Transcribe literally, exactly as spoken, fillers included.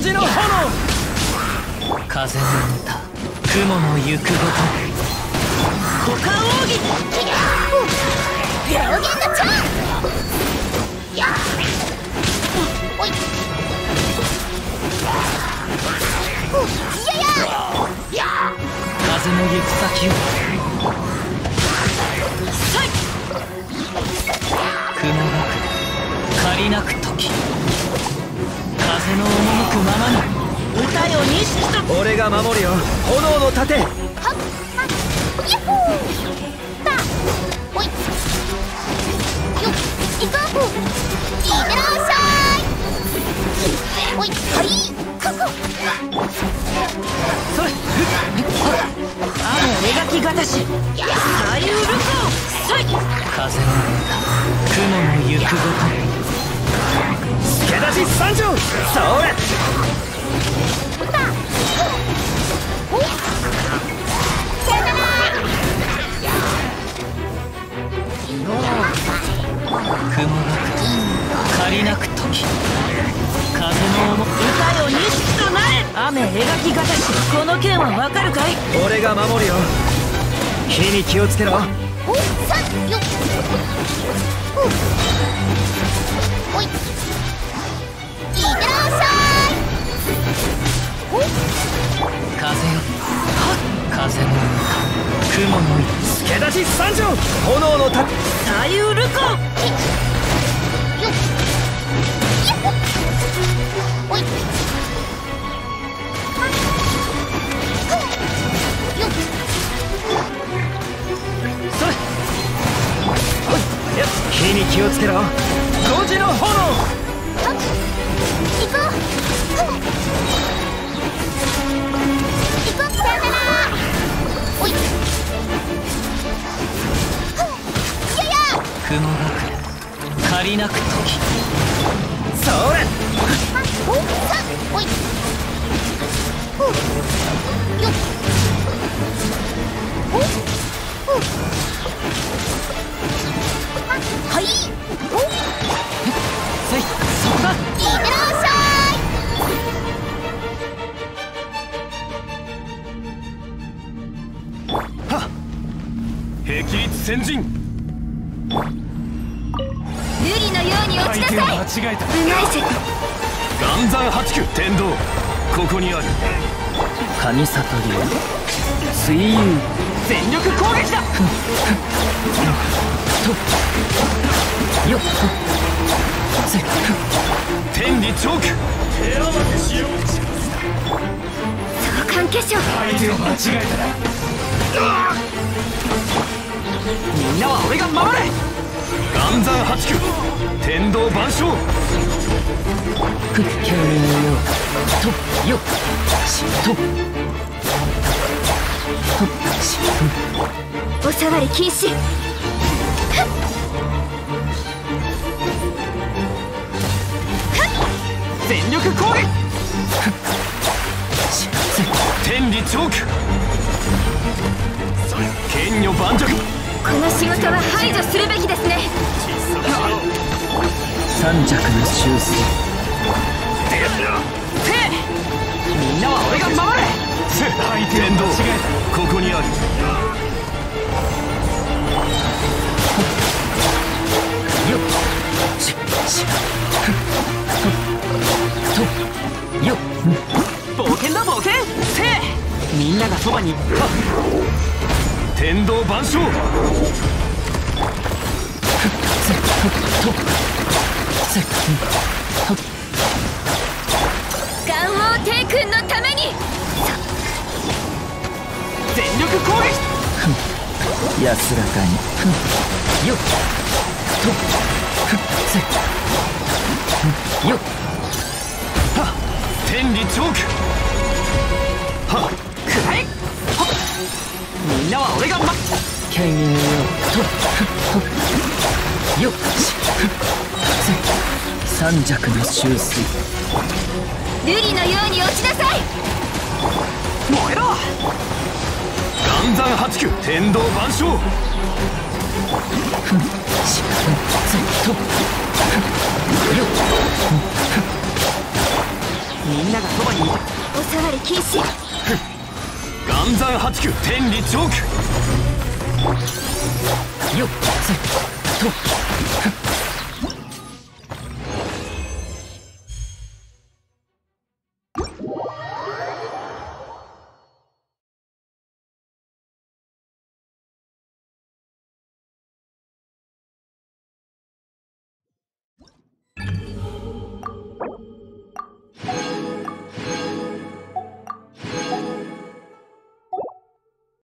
同時の炎。風の歌、雲の行くごとく。股間奥義、両弦のチャン。やっ、おいやや風の行く先を。雲なく、借りなく時。風の赴くままに歌よ錦と。俺が守るよ、炎の盾。はっはっ、やっほー。さあ、おいよっ、いかほー。いってらっしゃい。おい、はい、ここそれ、ふっ、あの描きがたしさゆるぞ。さい風の歌、雲の行くごと。けだし三条、それ。雲なく、借りなく時。風の思う歌よ錦となれ。雨描きがたし、この件はわかるかい。俺が守るよ。火に気をつけろ。おっさんよっ、おいいってらっしゃい。風よ、風の雲の助け出し三条、炎のたさゆるこ。おいよっ、火に気をつけろ。同時の炎。行こう。行こう。さよなら。おい。やや。雲なく、借りなく時。それ。おっさん。おい。よっ。おっ。おっ。はい。おっ。つい。そうだ。いってらっしゃい。激烈先陣。瑠璃のように落ちなさい。間違えた。うないせ。岩山八九天道、ここにある。神里流水遊、全力攻撃だ。よっ、天理チョーク、手合わせしよう。相関化粧、相手を間違えたな。みんなは俺が守れ。岩山八九天道万象、屈強のようとよっしととしと。お触り禁止。はっはっ、全力攻撃。天理チョーク、剣女盤石。この仕事は排除するべきですね。三弱の修正。みんなは俺が守れ。天道、ここにある。よっししとよっ、冒険だ冒険。みんながそばに。天道万象、元王帝君のために全力攻撃。安らかによっとよっ。はっ、天理チョーク、はっくらえ。みんなは俺が待つ。剣よとよっし三弱の修水、瑠璃のように落ちなさい。燃えろ。岩山八九天道万象、みんなが様にお触り禁止。岩山八九天理チョークよっと。